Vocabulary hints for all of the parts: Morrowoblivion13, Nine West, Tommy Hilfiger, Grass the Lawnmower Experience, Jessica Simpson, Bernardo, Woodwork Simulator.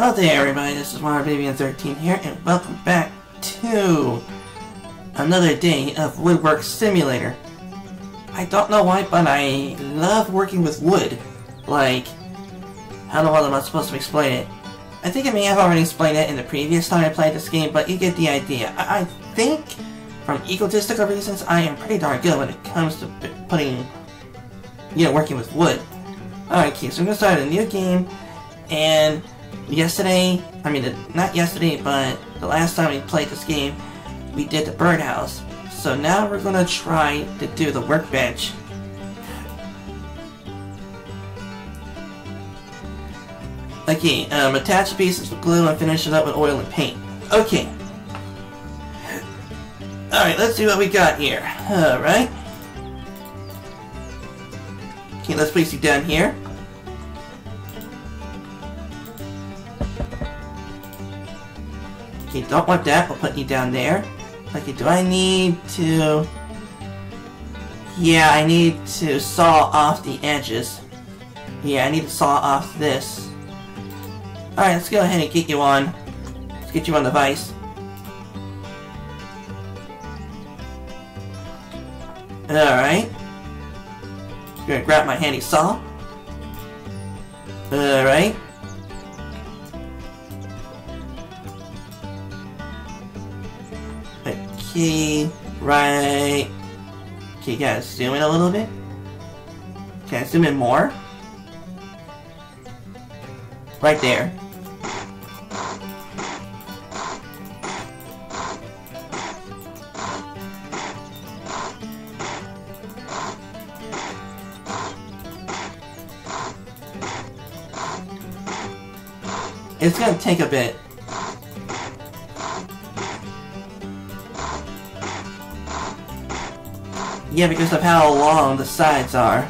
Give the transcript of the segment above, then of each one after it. Hello there everybody, this is Morrowoblivion13 here, and welcome back to another day of Woodwork Simulator. I don't know why, but I love working with wood. Like, how the hell am I supposed to explain it? I think I may have already explained it in the previous time I played this game, but you get the idea. I think, from egotistical reasons, I am pretty darn good when it comes to working with wood. Alright, okay, so I'm gonna start a new game, and the last time we played this game, we did the birdhouse. So now we're gonna try to do the workbench. Okay, attach pieces with glue and finish it up with oil and paint. Okay. Alright, let's see what we got here. Alright. Okay, let's place you down here. Okay, don't want that, we'll put you down there. Okay, do I need to... Yeah, I need to saw off the edges. Yeah, I need to saw off this. Alright, let's go ahead and get you on. Let's get you on the vise. Alright. I'm gonna grab my handy saw. Alright. Right. Okay, gotta zoom in a little bit. Can I zoom in more? Right there. It's gonna take a bit. Yeah, because of how long the sides are.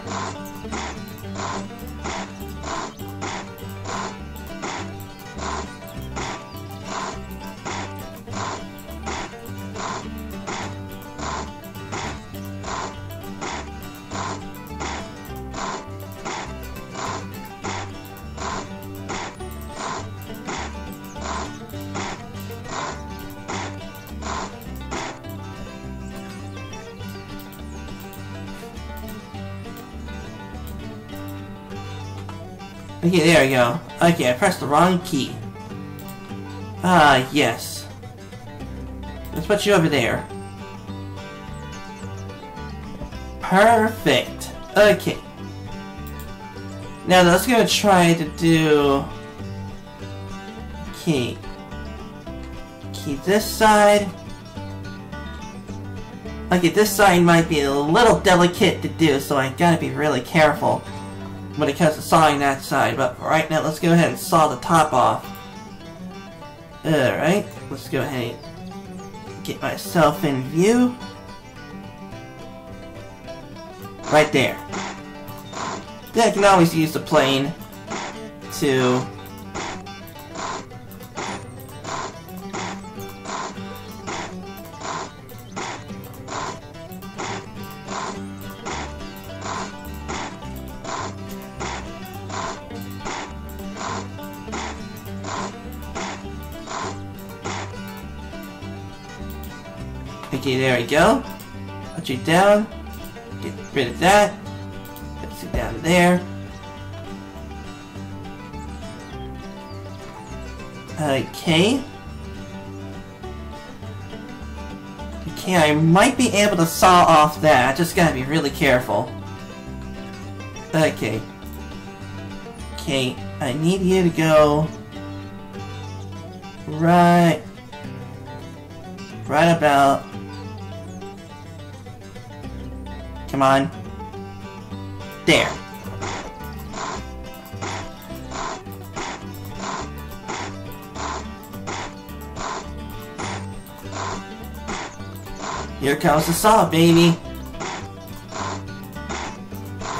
Okay, there we go. Okay, I pressed the wrong key. Yes. Let's put you over there. Perfect. Okay. Now let's go try to do... Okay. Okay, this side... Okay, this side might be a little delicate to do, so I gotta be really careful when it comes to sawing that side, but right now let's go ahead and saw the top off. Alright, let's go ahead and get myself in view. Right there. Then I can always use the plane to... Okay, there we go. Put you down. Get rid of that. Put you down there. Okay. Okay, I might be able to saw off that. I just gotta be really careful. Okay. Okay, I need you to go... Right about... Come on. There. Here comes the saw, baby.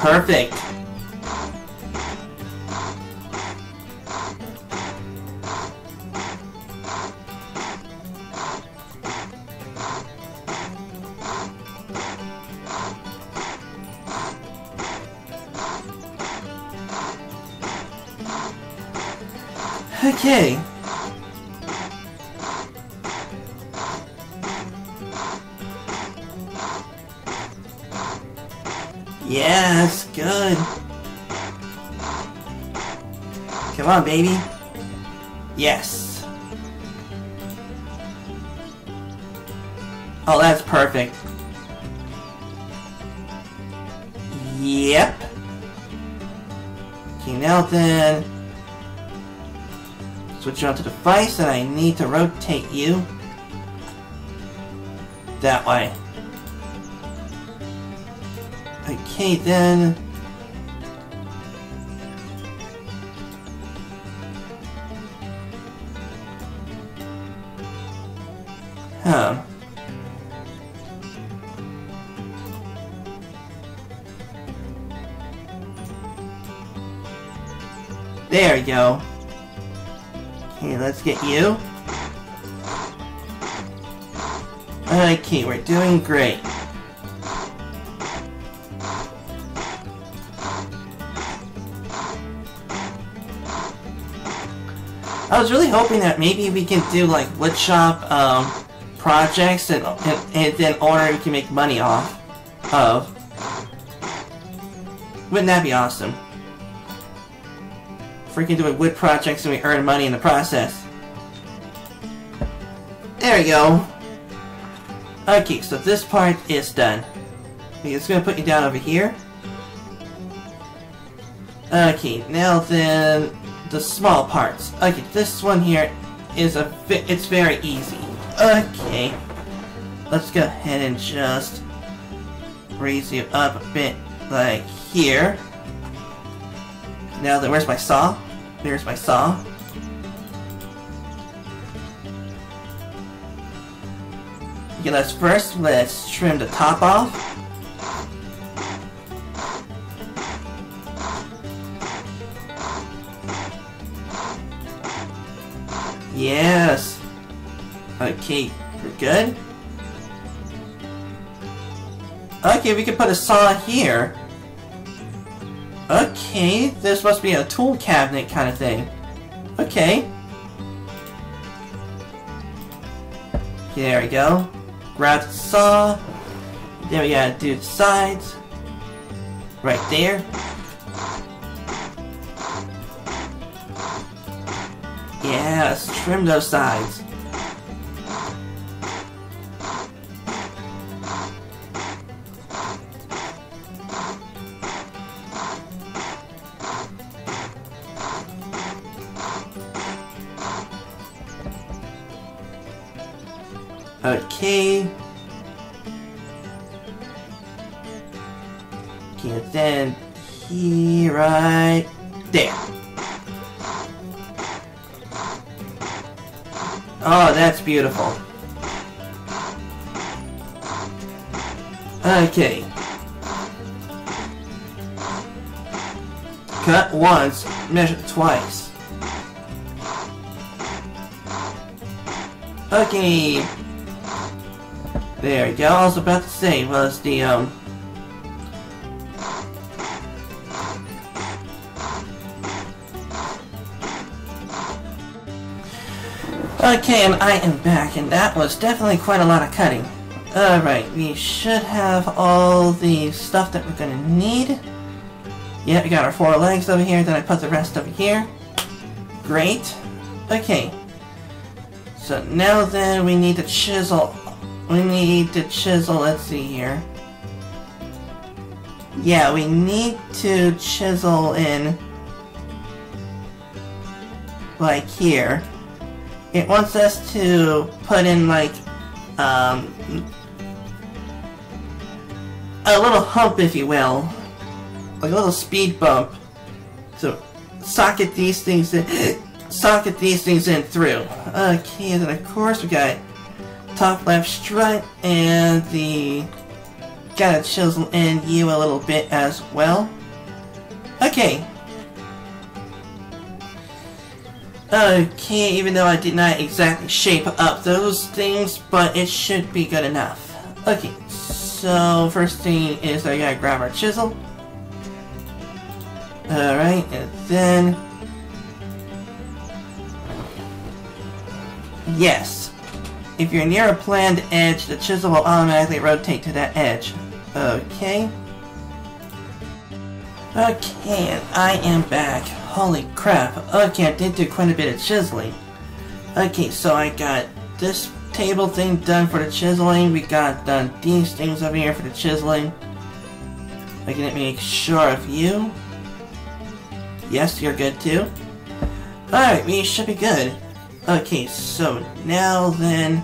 Perfect. Okay. Yeah, that's good. Come on, baby. Yes. Oh, that's perfect. Yep. Okay, now then... switch onto the device, and I need to rotate you. That way. Okay, then... huh. There you go. Okay, let's get you. Okay, we're doing great. I was really hoping that maybe we can do like woodshop projects and then order we can make money off of. Wouldn't that be awesome? Freaking doing wood projects and we earn money in the process. There we go. Okay, so this part is done. Okay, it's gonna put you down over here. Okay, now then. The small parts. Okay, this one here is it's very easy. Okay, let's go ahead and just raise you up a bit, like here. Now then, where's my saw? There's my saw. Okay, let's trim the top off. Yes! Okay, we're good? Okay, we can put a saw here. Okay, this must be a tool cabinet kind of thing. Okay. There we go. Grab the saw. Then we gotta do the sides. Right there. Yes, trim those sides. Okay. Okay, then here, right there. Oh, that's beautiful. Okay. Cut once, measure twice. Okay. There we go. I was about to say was the Okay, and I am back, and that was definitely quite a lot of cutting. Alright, we should have all the stuff that we're gonna need. Yeah, we got our four legs over here, then I put the rest over here. Great. Okay. So now then, we need to chisel. Let's see here. Yeah, we need to chisel in... like here. It wants us to put in, like, a little hump, if you will. Like a little speed bump. So, socket these things in, through. Okay, and then of course we got top left strut, and the... gotta chisel in you a little bit as well. Okay. Okay, even though I did not exactly shape up those things, but it should be good enough. Okay, so first thing is I gotta grab our chisel. Alright, and then Yes. If you're near a planned edge, the chisel will automatically rotate to that edge. Okay. Okay, and I am back. Holy crap. Okay, I did do quite a bit of chiseling. Okay, so I got this table thing done for the chiseling. We got done these things over here for the chiseling. Okay, let me make sure of you. Yes, you're good too. Alright, we should be good. Okay, so now then...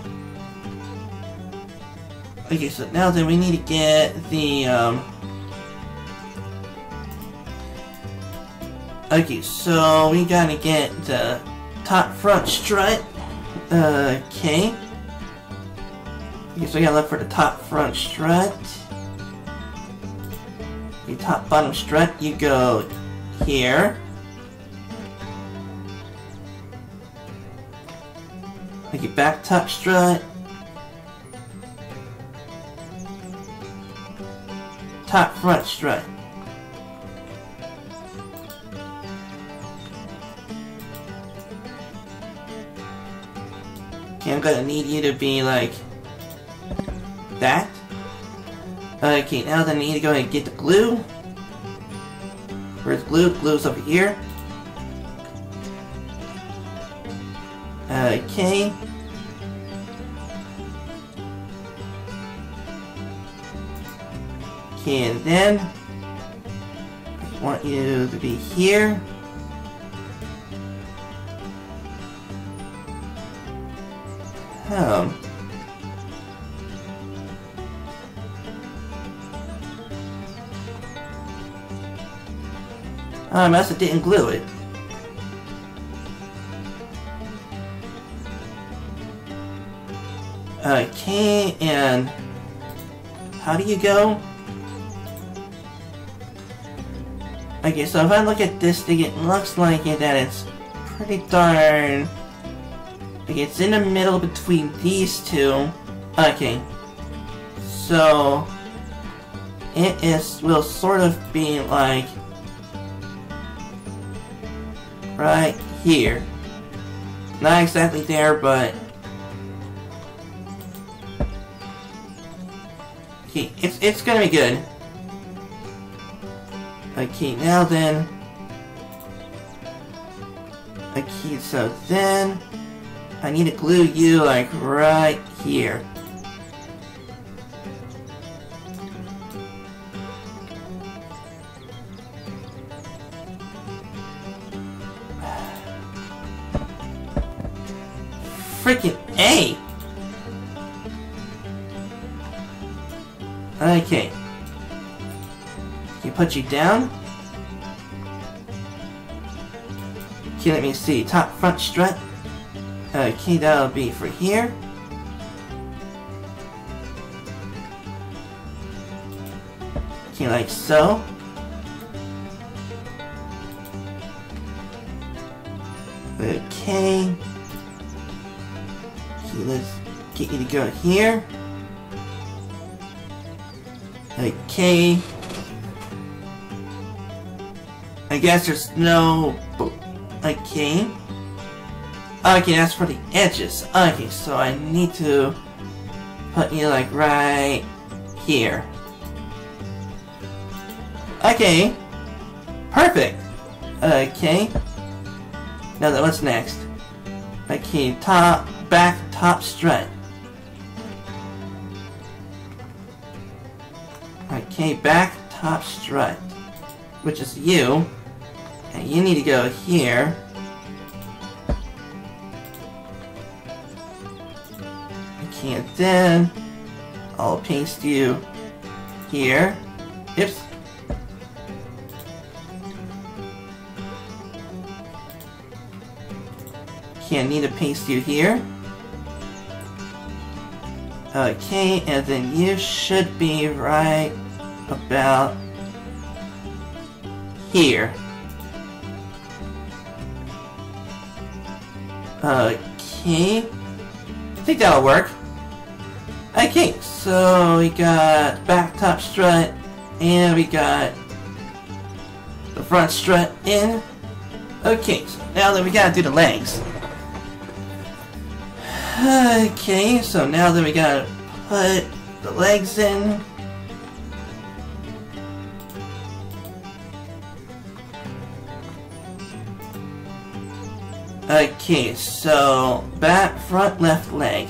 Okay, so now then we need to get the, Okay, so we gotta get the top front strut. Okay. Okay, so we gotta look for the top front strut. The top bottom strut, you go here. Okay, back top strut. Top front strut. Okay, I'm gonna need you to be like that. Okay, now then I need to go ahead and get the glue. Where's glue? Glue's over here. Okay. Okay, and then I want you to be here. I must have didn't glue it. Okay, and how do you go? Okay, so if I look at this thing, it looks like it, that it's pretty darn... Okay, it's in the middle between these two. Okay, so it is will sort of be like right here. Not exactly there, but okay, it's gonna be good. Okay, now then. Okay, so then I need to glue you like right here. Freaking A! Okay. Can you put you down? Okay, let me see. Top front strut. Okay, that'll be for here. Okay, like so. Okay. Let's get you to go here. Okay. I guess there's no... Okay. Okay, that's for the edges. Okay, so I need to put you like right here. Okay. Perfect. Okay. Now then, what's next? Okay, top, back, top strut. Okay, back, top strut. Which is you. And you need to go here. Okay, and then I'll paste you here. Oops. Okay, I need to paste you here. Okay, and then you should be right about here. Okay, I think that'll work. Okay, so we got back top strut, and we got the front strut in. Okay, so now that we gotta do the legs. Okay, so now that we gotta put the legs in. Okay, so back, front, left leg.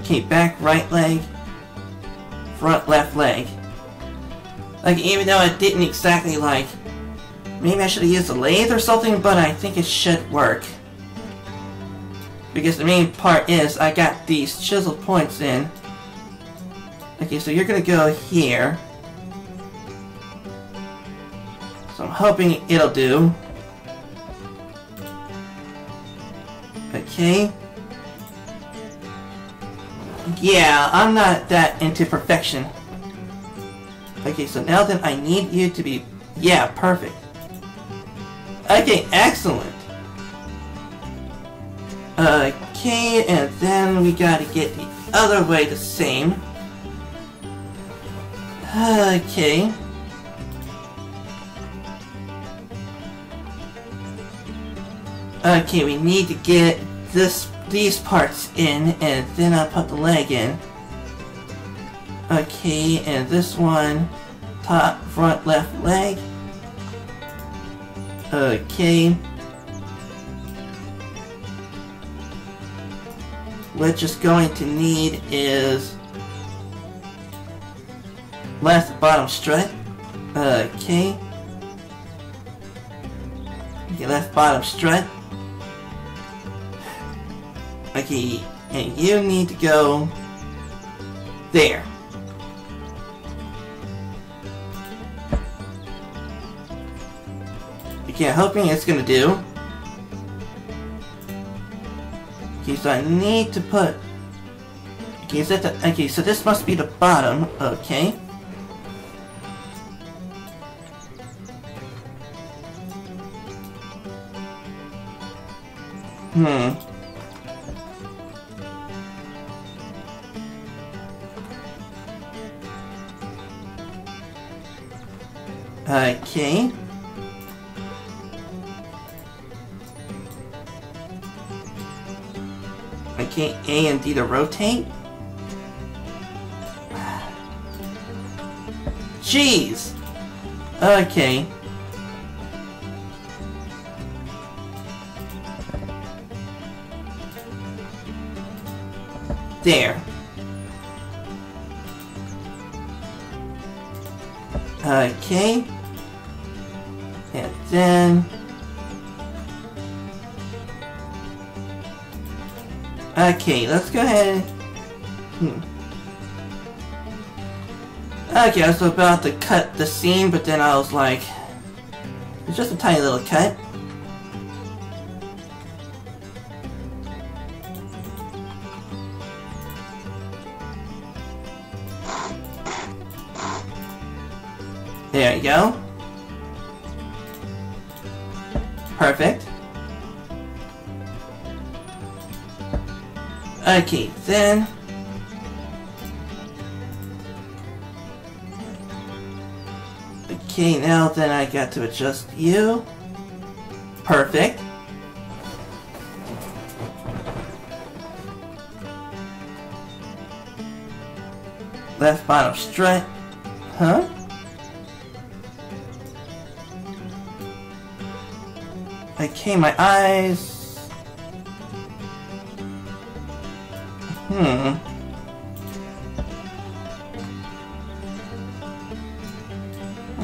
Okay, back, right leg. Front, left leg. Like, even though it didn't exactly, like... Maybe I should have used a lathe or something, but I think it should work. Because the main part is, I got these chisel points in. Okay, so you're gonna go here. So I'm hoping it'll do. Okay. Yeah, I'm not that into perfection. Okay, so now then I need you to be... Yeah, perfect. Okay, excellent. Okay, and then we gotta get the other way the same. Okay. Okay, we need to get these parts in, and then I'll put the leg in. Okay, and this one, top, front, left leg. Okay. What just going to need is left bottom strut. Okay. Okay, left bottom strut. Okay, and you need to go there. Okay, I'm hoping it's gonna do. Okay, so I need to put... Okay, is that the... Okay, so this must be the bottom. Okay. Hmm. Okay. Okay, A and D to rotate. Jeez! Okay. There. Okay. And then... Okay, let's go ahead. Okay, I was about to cut the seam, but then I was like... It's just a tiny little cut. There you go. Perfect. Okay, then... Okay, now then I got to adjust you. Perfect. Left bottom strut. Huh? Okay, my eyes...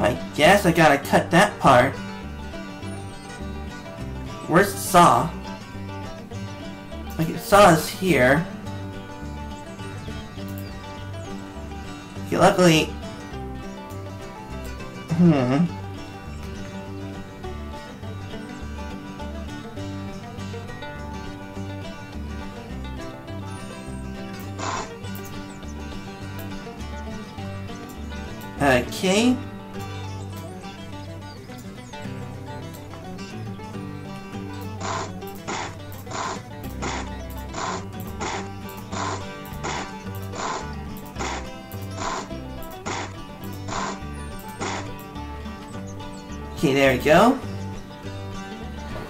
I guess I gotta cut that part. Where's the saw? Okay, the saw is here. Okay, luckily... Okay. Okay, there we go.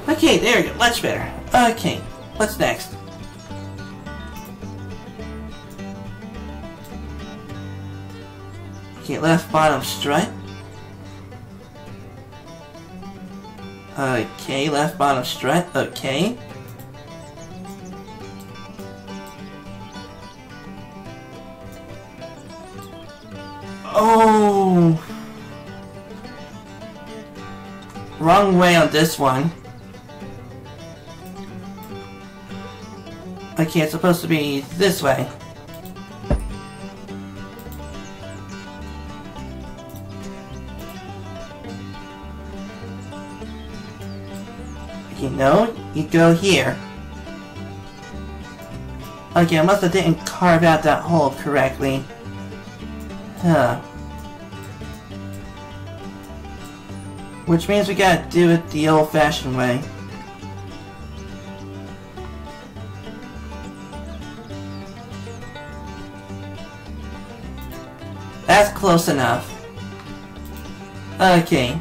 Okay, there we go. Much better. Okay, what's next? Okay, left bottom strut. Okay, left bottom strut. Okay. Oh! Wrong way on this one. Okay, it's supposed to be this way. Okay, no, you go here. Okay, I must have didn't carve out that hole correctly. Huh. Which means we gotta do it the old-fashioned way. That's close enough. Okay.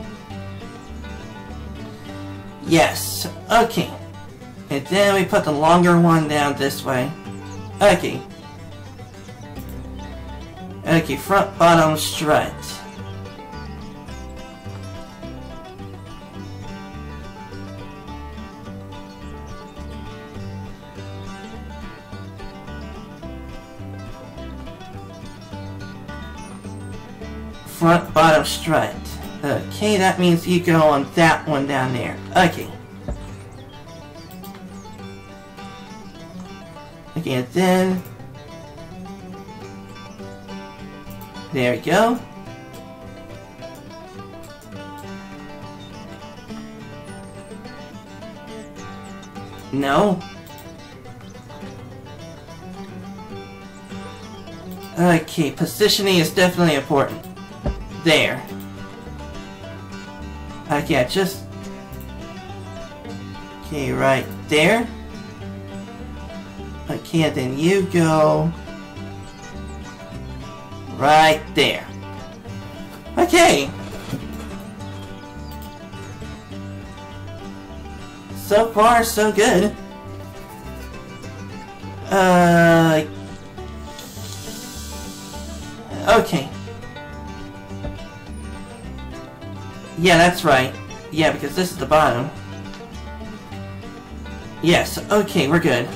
Yes. Okay. And then we put the longer one down this way. Okay. Okay, front bottom strut. Front bottom strut. Okay, that means you go on that one down there. Okay. Okay, and then... there we go. No. Okay, positioning is definitely important. There. Okay, just... okay, right there. Okay, then you go... right there. Okay! So far, so good. Okay. Yeah, that's right. Yeah, because this is the bottom. Yes, okay, we're good.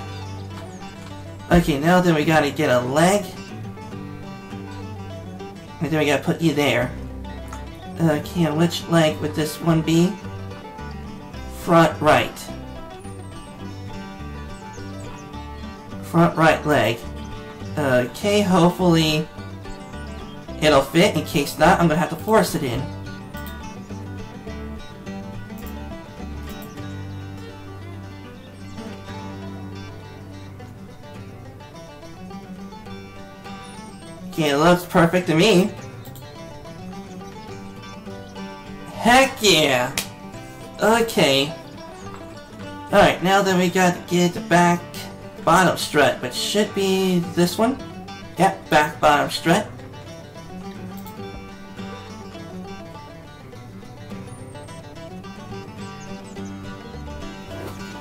Okay, now then we gotta get a leg. And then we gotta put you there. Okay, and which leg would this one be? Front right. Front right leg. Okay, hopefully it'll fit. In case not, I'm gonna have to force it in. It looks perfect to me. Heck yeah! Okay. Alright, now then we gotta get the back bottom strut, which should be this one. Yep, back bottom strut.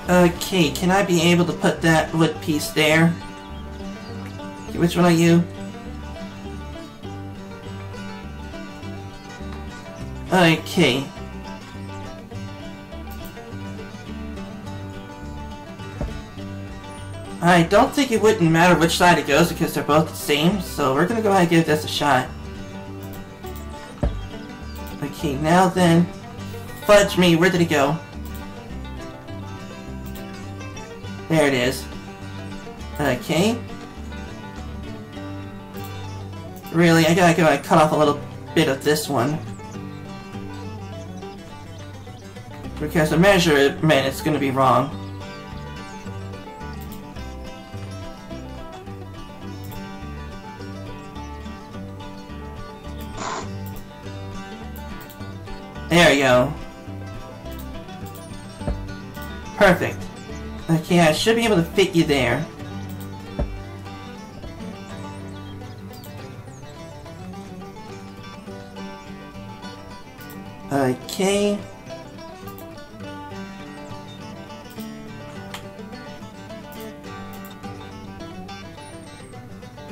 Okay, can I be able to put that wood piece there? Okay, which one are you? Okay. I don't think it wouldn't matter which side it goes because they're both the same, so we're gonna go ahead and give this a shot. Okay, now then, fudge me, where did it go? There it is. Okay. Really, I gotta go and cut off a little bit of this one. Because the measurement is going to be wrong. There you go. Perfect. Okay, I should be able to fit you there. Okay.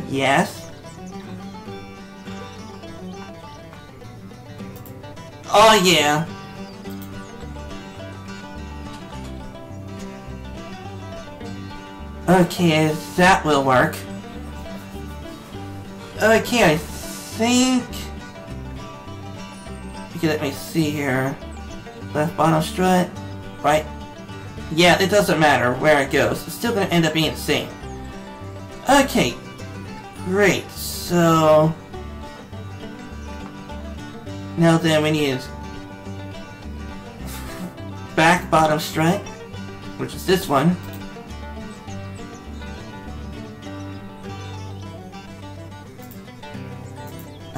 Yes. Oh yeah. Okay, that will work. Okay, I think... Okay, let me see here. Left bottom strut, right... Yeah, it doesn't matter where it goes. It's still gonna end up being the same. Okay. Great, so... Now then we need... Back bottom strut, which is this one.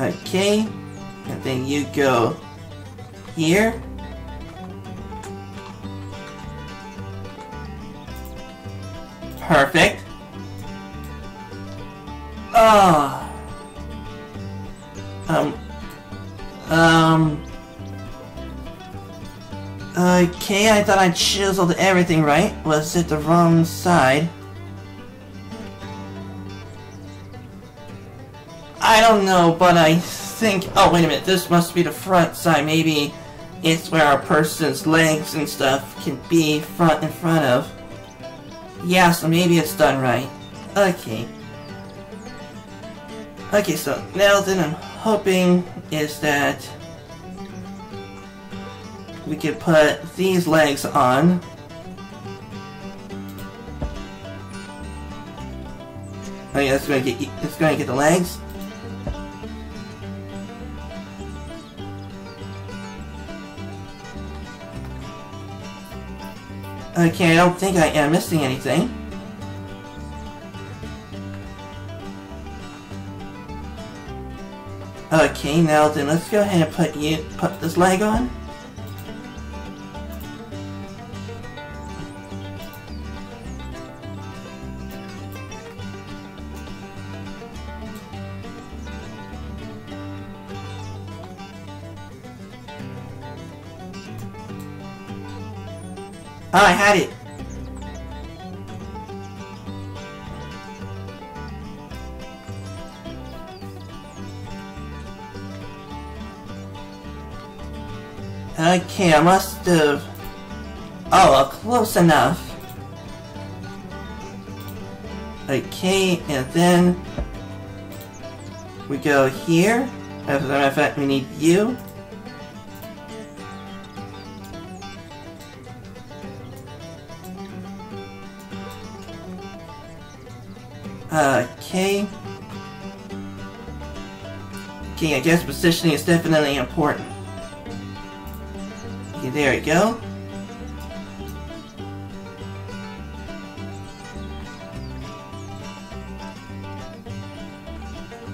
Okay, and then you go here. Perfect. Ah. Okay, I thought I chiseled everything right. Was it the wrong side? I don't know, but I think... Oh, wait a minute, this must be the front side. Maybe it's where a person's legs and stuff can be in front of. Yeah, so maybe it's done right. Okay. Okay, so now then I'm hoping is that we can put these legs on. Okay, that's gonna get the legs. Okay, I don't think I am missing anything. Okay, now then let's go ahead and put this leg on. Oh, I had it! Okay, I must have... Oh, well, close enough. Okay, and then... We go here. As a matter of fact, we need you. Okay. Okay, I guess positioning is definitely important. Okay, there we go.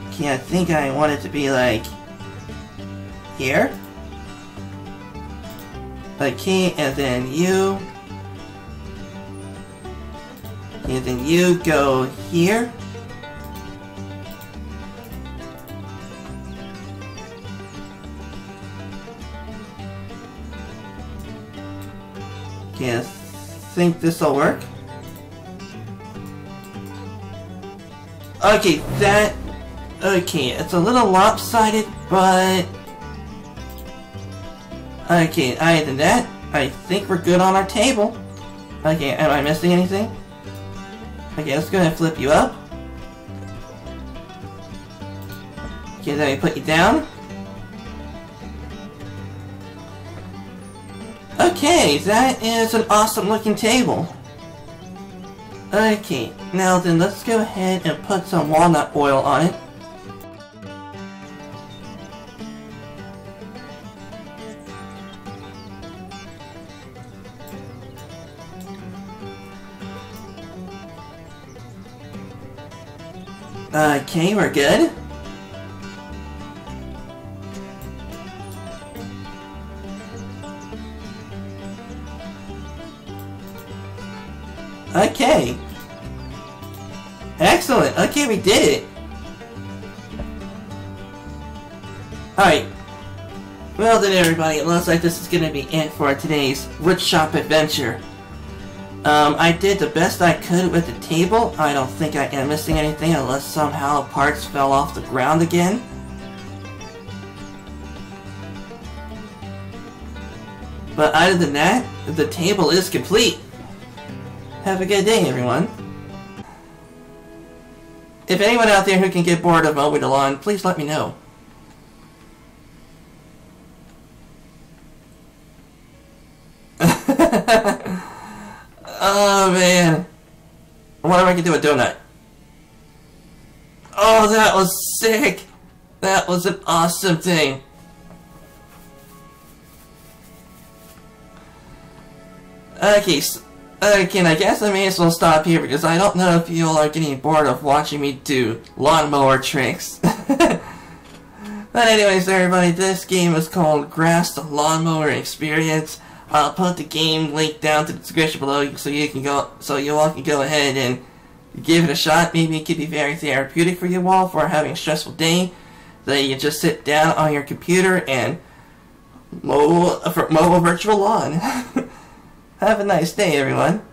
Okay, I think I want it to be like... Here. Okay, and then you... And then you go here. Okay, I think this'll work. Okay, that... Okay, it's a little lopsided, but... Okay, other than that, I think we're good on our table. Okay, am I missing anything? Okay, let's go ahead and flip you up. Okay, then we put you down. Okay, that is an awesome looking table. Okay, now then let's go ahead and put some walnut oil on it. Okay, we're good. Okay. Excellent. Okay, we did it. Alright. Well then everybody, it looks like this is going to be it for today's wood shop adventure. I did the best I could with the table. I don't think I am missing anything unless somehow parts fell off the ground again. But other than that, the table is complete. Have a good day, everyone. If anyone out there who can get bored of mowing the lawn, please let me know. Oh man. I wonder if I can do a donut. Oh, that was sick! That was an awesome thing. Okay, so, I guess I may as well stop here because I don't know if you all are getting bored of watching me do lawnmower tricks. But anyways, everybody, this game is called Grass the Lawnmower Experience. I'll put the game link down to the description below so you can go, so you all can go ahead and give it a shot. Maybe it could be very therapeutic for you all for having a stressful day. That you just sit down on your computer and mow a virtual lawn. Have a nice day, everyone.